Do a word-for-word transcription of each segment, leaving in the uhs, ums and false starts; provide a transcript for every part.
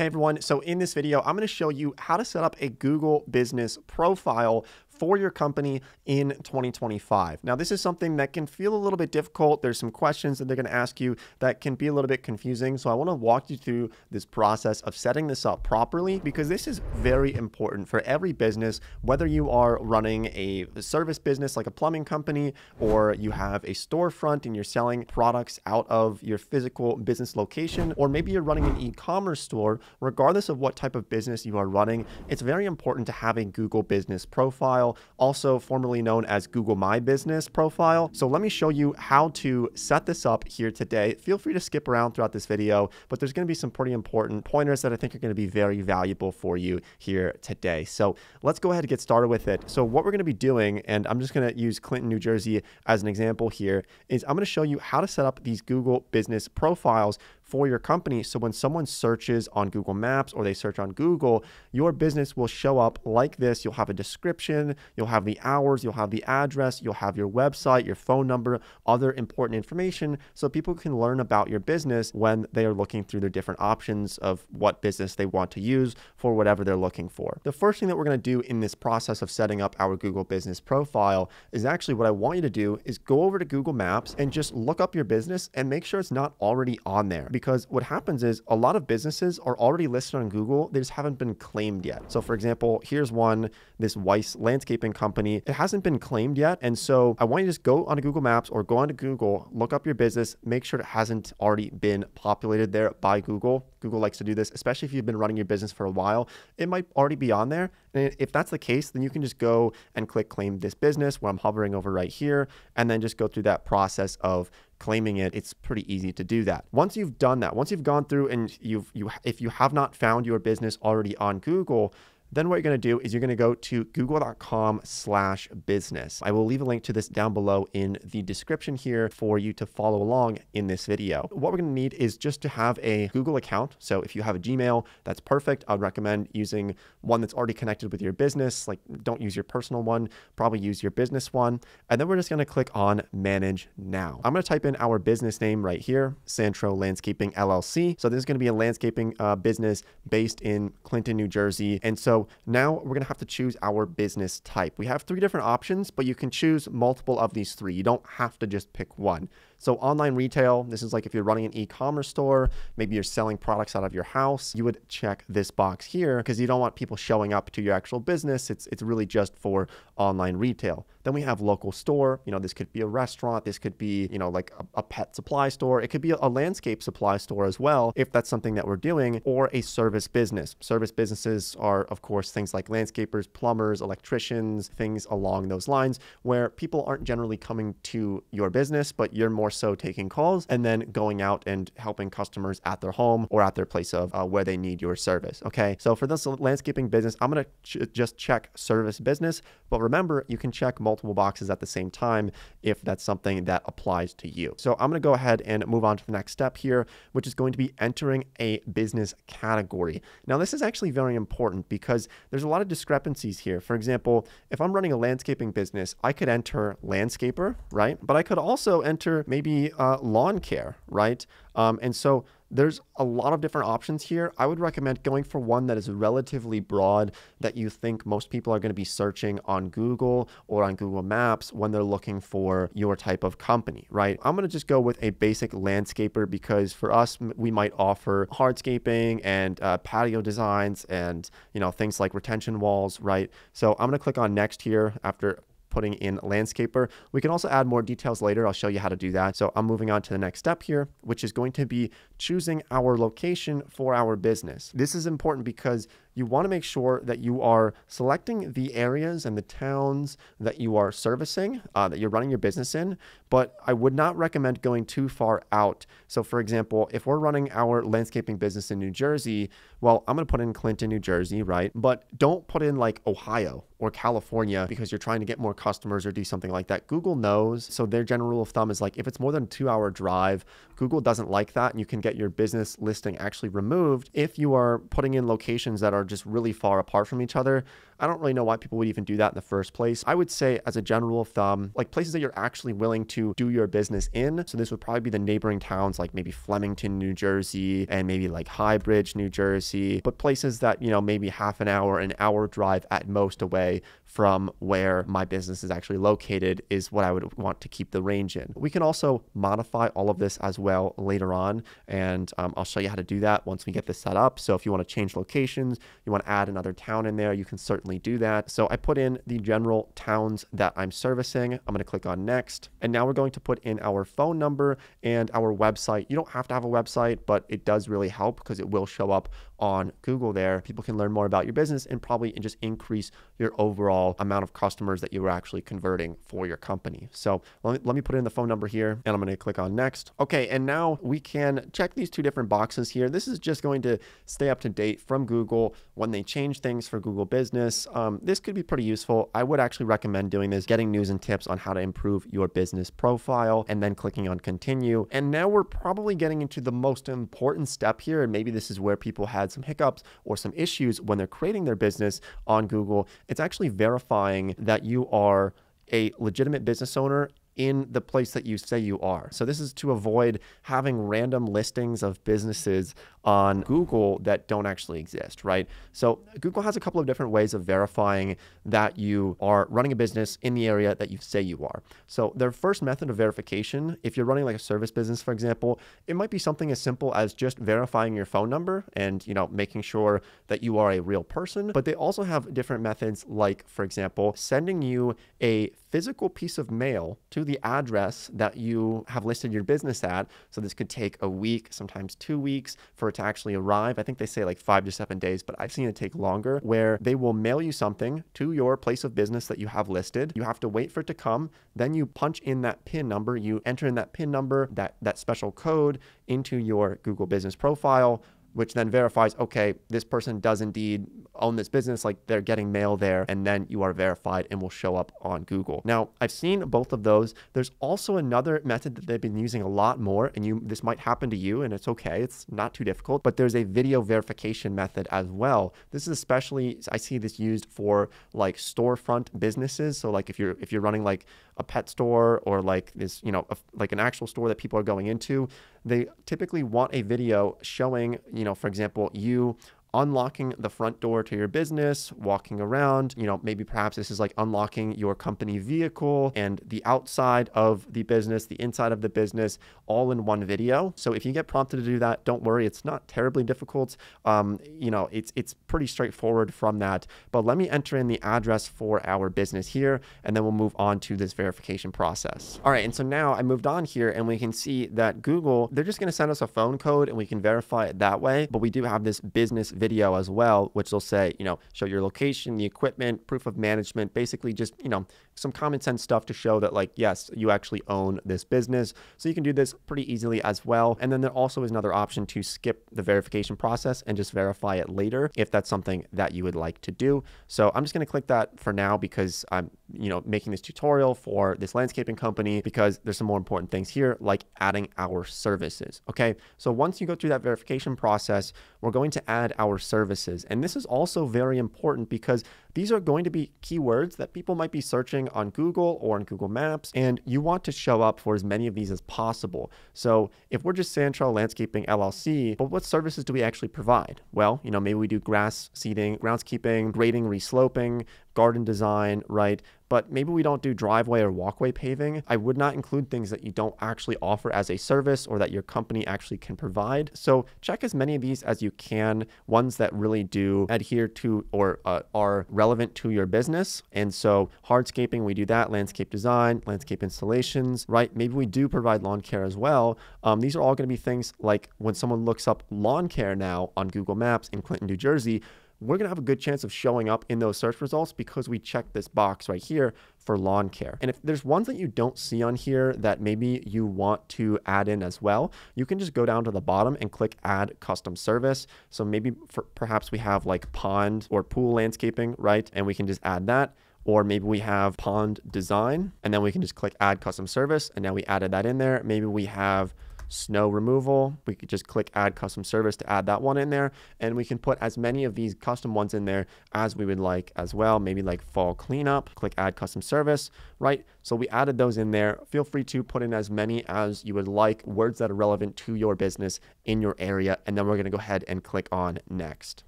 Hey everyone, so in this video, I'm going to show you how to set up a Google business profile for your company in twenty twenty-five. Now, this is something that can feel a little bit difficult. There's some questions that they're going to ask you that can be a little bit confusing. So I want to walk you through this process of setting this up properly, because this is very important for every business, whether you are running a service business like a plumbing company, or you have a storefront and you're selling products out of your physical business location, or maybe you're running an e-commerce store. Regardless of what type of business you are running, it's very important to have a Google business profile, also formerly known as Google My Business Profile. So let me show you how to set this up here today. Feel free to skip around throughout this video, but there's going to be some pretty important pointers that I think are going to be very valuable for you here today. So let's go ahead and get started with it. So what we're going to be doing, and I'm just going to use Clinton, New Jersey as an example here, is I'm going to show you how to set up these Google business profiles for your company. So when someone searches on Google Maps or they search on Google, your business will show up like this. You'll have a description, you'll have the hours, you'll have the address, you'll have your website, your phone number, other important information, so people can learn about your business when they are looking through their different options of what business they want to use for whatever they're looking for. The first thing that we're going to do in this process of setting up our Google business profile is actually what I want you to do is go over to Google Maps and just look up your business and make sure it's not already on there. Because what happens is a lot of businesses are already listed on Google. They just haven't been claimed yet. So for example, here's one, this Weiss Landscaping company. It hasn't been claimed yet. And so I want you to just go onto Google Maps or go onto Google, look up your business, make sure it hasn't already been populated there by Google. Google likes to do this, especially if you've been running your business for a while. It might already be on there. And if that's the case, then you can just go and click claim this business, where I'm hovering over right here, and then just go through that process of claiming it. It's pretty easy to do that. Once you've done that, once you've gone through and you've, you, if you have not found your business already on Google, then what you're going to do is you're going to go to google.com slash business. I will leave a link to this down below in the description here for you to follow along in this video. What we're going to need is just to have a Google account. So if you have a Gmail, that's perfect. I'd recommend using one that's already connected with your business. Like, don't use your personal one, probably use your business one. And then we're just going to click on manage now. I'm going to type in our business name right here, Santro Landscaping L L C. So this is going to be a landscaping uh, business based in Clinton, New Jersey. And so So now we're going to have to choose our business type. We have three different options, but you can choose multiple of these three. You don't have to just pick one. So online retail, this is like if you're running an e-commerce store, maybe you're selling products out of your house, you would check this box here because you don't want people showing up to your actual business. It's, it's really just for online retail. Then we have local store. You know, this could be a restaurant. This could be, you know, like a, a pet supply store. It could be a, a landscape supply store as well, if that's something that we're doing, or a service business. Service businesses are, of course, things like landscapers, plumbers, electricians, things along those lines, where people aren't generally coming to your business, but you're more so taking calls and then going out and helping customers at their home or at their place of uh, where they need your service. Okay, so for this landscaping business, I'm going to ch just check service business, but remember, you can check multiple boxes at the same time if that's something that applies to you. So I'm going to go ahead and move on to the next step here, which is going to be entering a business category. Now, this is actually very important because there's a lot of discrepancies here. For example, if I'm running a landscaping business, I could enter landscaper, right? But I could also enter maybe Maybe uh, lawn care, right? Um, and so there's a lot of different options here. I would recommend going for one that is relatively broad, that you think most people are going to be searching on Google or on Google Maps when they're looking for your type of company, right? I'm going to just go with a basic landscaper, because for us, we might offer hardscaping and uh, patio designs and, you know, things like retention walls, right? So I'm going to click on next here after putting in landscaper. We can also add more details later. I'll show you how to do that. So I'm moving on to the next step here, which is going to be choosing our location for our business. This is important because you want to make sure that you are selecting the areas and the towns that you are servicing, uh, that you're running your business in, but I would not recommend going too far out. So for example, if we're running our landscaping business in New Jersey, well, I'm going to put in Clinton, New Jersey, right? But don't put in like Ohio or California, because you're trying to get more customers or do something like that. Google knows. So their general rule of thumb is like, if it's more than a two hour drive, Google doesn't like that, and you can get get your business listing actually removed if you are putting in locations that are just really far apart from each other. I don't really know why people would even do that in the first place. I would say as a general rule of thumb, like places that you're actually willing to do your business in. So this would probably be the neighboring towns, like maybe Flemington, New Jersey, and maybe like Highbridge, New Jersey, but places that, you know, maybe half an hour, an hour drive at most away from where my business is actually located is what I would want to keep the range in. We can also modify all of this as well later on. And um, I'll show you how to do that once we get this set up. So if you want to change locations, you want to add another town in there, you can certainly do that. So I put in the general towns that I'm servicing. I'm going to click on next. And now we're going to put in our phone number and our website. You don't have to have a website, but it does really help because it will show up on Google there. People can learn more about your business and probably just increase your overall amount of customers that you were actually converting for your company. So let me, let me put in the phone number here and I'm going to click on next. Okay. And now we can check these two different boxes here. This is just going to stay up to date from Google when they change things for Google Business. Um, this could be pretty useful. I would actually recommend doing this, getting news and tips on how to improve your business profile and then clicking on continue. And now we're probably getting into the most important step here. And maybe this is where people had some hiccups or some issues when they're creating their business on Google. It's actually verifying that you are a legitimate business owner in the place that you say you are. So this is to avoid having random listings of businesses on Google that don't actually exist, right? So Google has a couple of different ways of verifying that you are running a business in the area that you say you are. So their first method of verification, if you're running like a service business, for example, it might be something as simple as just verifying your phone number and, you know, making sure that you are a real person. But they also have different methods, like, for example, sending you a physical piece of mail to the address that you have listed your business at. So this could take a week, sometimes two weeks for it to actually arrive. I think they say like five to seven days, but I've seen it take longer, where they will mail you something to your place of business that you have listed. You have to wait for it to come. Then you punch in that PIN number. You enter in that PIN number, that, that special code into your Google Business Profile, which then verifies, okay, this person does indeed own this business, like they're getting mail there, and then you are verified and will show up on Google. Now, I've seen both of those. There's also another method that they've been using a lot more, and you this might happen to you, and it's okay, it's not too difficult, but there's a video verification method as well. This is especially, I see this used for like storefront businesses. So like if you're if you're running like a pet store or like this, you know, a, like an actual store that people are going into, they typically want a video showing, you know, for example, you unlocking the front door to your business, walking around, you know, maybe perhaps this is like unlocking your company vehicle and the outside of the business, the inside of the business, all in one video. So if you get prompted to do that, don't worry, it's not terribly difficult. Um, you know, it's, it's pretty straightforward from that, but let me enter in the address for our business here, and then we'll move on to this verification process. All right. And so now I moved on here and we can see that Google, they're just going to send us a phone code and we can verify it that way. But we do have this business video as well, which will say, you know, show your location, the equipment, proof of management, basically just, you know, some common sense stuff to show that like, yes, you actually own this business. So you can do this pretty easily as well. And then there also is another option to skip the verification process and just verify it later if that's something that you would like to do. So I'm just going to click that for now because I'm, you know, making this tutorial for this landscaping company because there's some more important things here, like adding our services. Okay. So once you go through that verification process, we're going to add our services. And this is also very important because these are going to be keywords that people might be searching on Google or on Google Maps, and you want to show up for as many of these as possible. So if we're just Santro Landscaping L L C, but what services do we actually provide? Well, you know, maybe we do grass seeding, groundskeeping, grading, resloping, garden design, right? But maybe we don't do driveway or walkway paving. I would not include things that you don't actually offer as a service or that your company actually can provide. So check as many of these as you can, ones that really do adhere to or uh, are relevant to your business. And so hardscaping, we do that, landscape design, landscape installations, right? Maybe we do provide lawn care as well. Um, these are all going to be things like when someone looks up lawn care now on Google Maps in Clinton, New Jersey, we're going to have a good chance of showing up in those search results because we checked this box right here for lawn care. And if there's ones that you don't see on here that maybe you want to add in as well, you can just go down to the bottom and click add custom service. So maybe for, perhaps we have like pond or pool landscaping, right? And we can just add that. Or maybe we have pond design and then we can just click add custom service. And now we added that in there. Maybe we have snow removal. We could just click add custom service to add that one in there, and we can put as many of these custom ones in there as we would like as well. Maybe like fall cleanup, click add custom service, right? So we added those in there. Feel free to put in as many as you would like, words that are relevant to your business in your area, and then we're going to go ahead and click on next.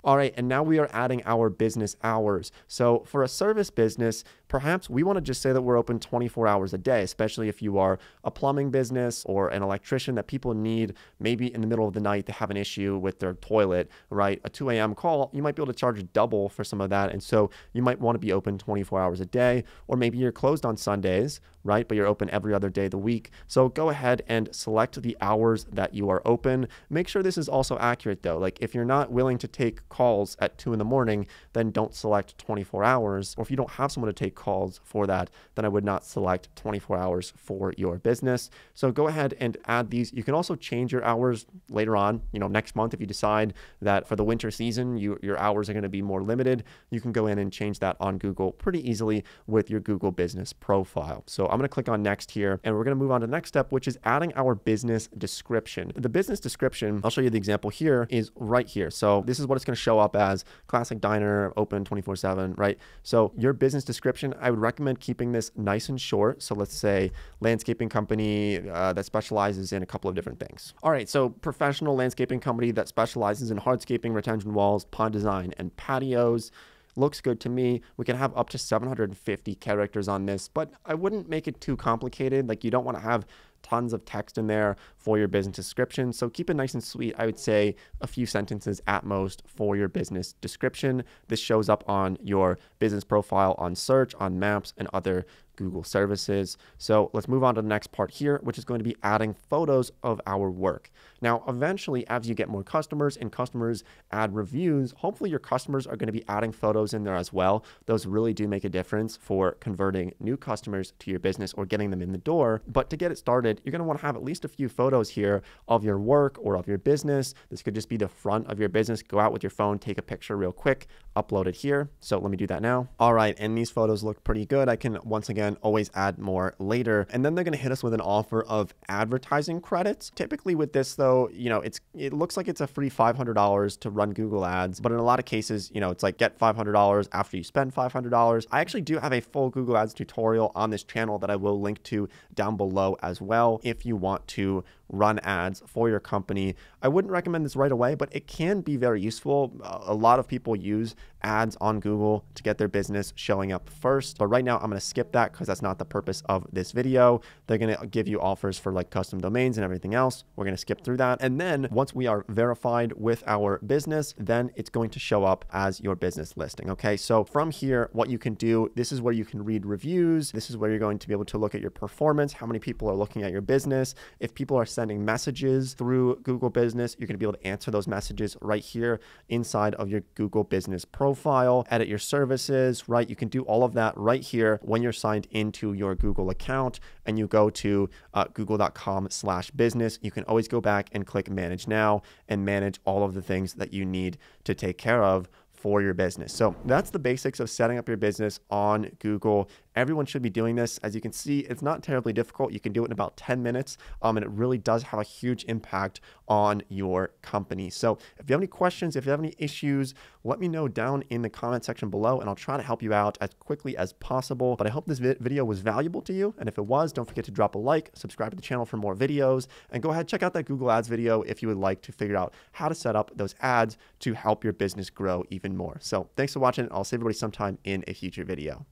All right, and now we are adding our business hours. So for a service business, perhaps we want to just say that we're open twenty-four hours a day, especially if you are a plumbing business or an electrician that people need maybe in the middle of the night to have an issue with their toilet, right? A two A M call, you might be able to charge double for some of that, and so you might want to be open twenty-four hours a day. Or maybe you're closed on Sundays, right? But you're open every other day of the week. So go ahead and select the hours that you are open. Make sure this is also accurate though. Like if you're not willing to take calls at two in the morning, then don't select twenty-four hours. Or if you don't have someone to take calls for that, then I would not select twenty-four hours for your business. So go ahead and add these. You can also change your hours later on, you know, next month, if you decide that for the winter season, you, your hours are going to be more limited. You can go in and change that on Google pretty easily with your Google Business Profile. So I'm going to click on next here, and we're going to move on to the next step, which is adding our business description. The business description, I'll show you the example here, is right here. So this is what it's going to show up as: classic diner, open twenty-four seven, right? So your business description, I would recommend keeping this nice and short. So let's say landscaping company uh, that specializes in a couple of different things. All right, so professional landscaping company that specializes in hardscaping, retention walls, pond design, and patios. Looks good to me. We can have up to seven hundred fifty characters on this, but I wouldn't make it too complicated. Like you don't want to have tons of text in there for your business description. So keep it nice and sweet. I would say a few sentences at most for your business description. This shows up on your business profile, on search, on maps, and other Google services. So let's move on to the next part here, which is going to be adding photos of our work. Now, eventually, as you get more customers and customers add reviews, hopefully your customers are going to be adding photos in there as well. Those really do make a difference for converting new customers to your business or getting them in the door. But to get it started, you're going to want to have at least a few photos here of your work or of your business. This could just be the front of your business. Go out with your phone, take a picture real quick, upload it here. So let me do that now. All right, and these photos look pretty good. I can once again always add more later, and then they're going to hit us with an offer of advertising credits. Typically with this though, you know, it's it looks like it's a free five hundred dollars to run Google Ads, but in a lot of cases, you know, it's like get five hundred dollars after you spend five hundred dollars. I actually do have a full Google Ads tutorial on this channel that I will link to down below as well if you want to run ads for your company. I wouldn't recommend this right away, but it can be very useful. A lot of people use ads on Google to get their business showing up first, but right now I'm going to skip that because that's not the purpose of this video. They're going to give you offers for like custom domains and everything else. We're going to skip through that. And then once we are verified with our business, then it's going to show up as your business listing. Okay. So from here, what you can do, this is where you can read reviews. This is where you're going to be able to look at your performance, how many people are looking at your business. If people are sending messages through Google Business, you're going to be able to answer those messages right here inside of your Google Business Profile. Edit your services, right? You can do all of that right here when you're signed into your Google account and you go to uh, google dot com slash business. You can always go back and click manage now and manage all of the things that you need to take care of for your business. So that's the basics of setting up your business on Google. Everyone should be doing this. As you can see, it's not terribly difficult. You can do it in about ten minutes, um, and it really does have a huge impact on your company. So if you have any questions, if you have any issues, let me know down in the comment section below, and I'll try to help you out as quickly as possible. But I hope this video was valuable to you, and if it was, don't forget to drop a like, subscribe to the channel for more videos, and go ahead, check out that Google Ads video if you would like to figure out how to set up those ads to help your business grow even more. So thanks for watching. I'll see everybody sometime in a future video.